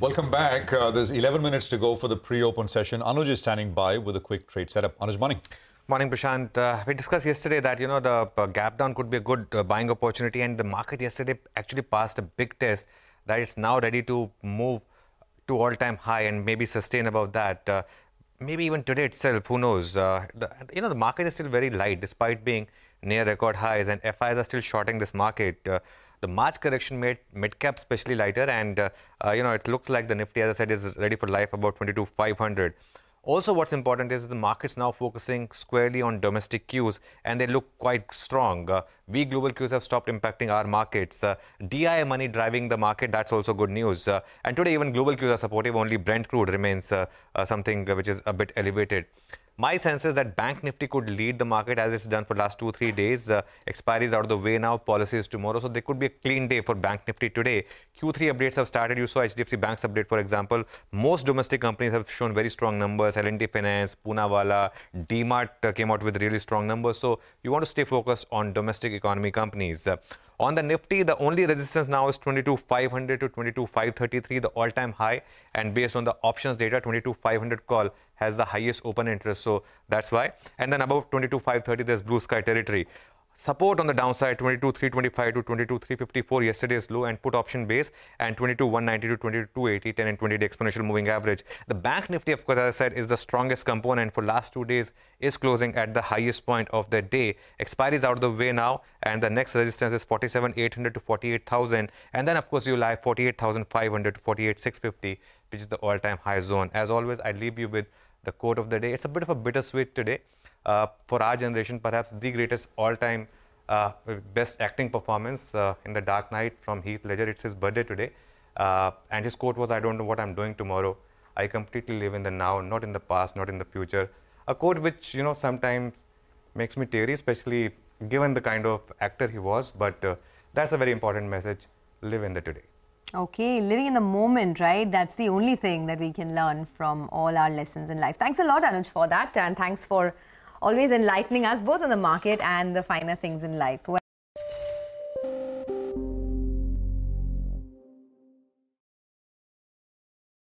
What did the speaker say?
Welcome back. There's 11 minutes to go for the pre-open session. Anuj is standing by with a quick trade setup. Anuj, morning. Morning, Prashant. We discussed yesterday that, the gap down could be a good buying opportunity, and the market yesterday actually passed a big test that it's now ready to move to all-time high and maybe sustain above that. Maybe even today itself, who knows? The market is still very light despite being near record highs, and FIs are still shorting this market. The March correction made mid-cap especially lighter, and, it looks like the Nifty, as I said, is ready for life about 22,500. Also, what's important is the market's now focusing squarely on domestic cues, and they look quite strong. Weak global cues have stopped impacting our markets. DI money driving the market, that's also good news. And today, even global cues are supportive, only Brent crude remains something which is a bit elevated. My sense is that Bank Nifty could lead the market as it's done for the last 2-3 days. Expiries out of the way now, policies tomorrow. So there could be a clean day for Bank Nifty today. Q3 updates have started. You saw HDFC Bank's update, for example. Most domestic companies have shown very strong numbers. L&T Finance, Poonawala, D-Mart came out with really strong numbers. So you want to stay focused on domestic economy companies. On the Nifty, the only resistance now is 22,500 to 22,533, the all-time high. And based on the options data, 22,500 call has the highest open interest. So that's why. And then above 22,530, there's blue sky territory. Support on the downside, 22,325 to 22,354, yesterday's low and put option base, and 22,190 to 22,280, 10 and 20-day exponential moving average. The Bank Nifty, of course, as I said, is the strongest component for last 2 days, is closing at the highest point of the day. Expiry is out of the way now, and the next resistance is 47,800 to 48,000. And then, of course, you'll have 48,500 to 48,650, which is the all-time high zone. As always, I leave you with the quote of the day. It's a bit of a bittersweet today. For our generation, perhaps the greatest all-time best acting performance in The Dark Knight from Heath Ledger. It's his birthday today. And his quote was, "I don't know what I'm doing tomorrow. I completely live in the now, not in the past, not in the future." A quote which, sometimes makes me teary, especially given the kind of actor he was. But that's a very important message. Live in the today. Okay, living in the moment, right? That's the only thing that we can learn from all our lessons in life. Thanks a lot, Anuj, for that. And thanks for always enlightening us both on the market and the finer things in life.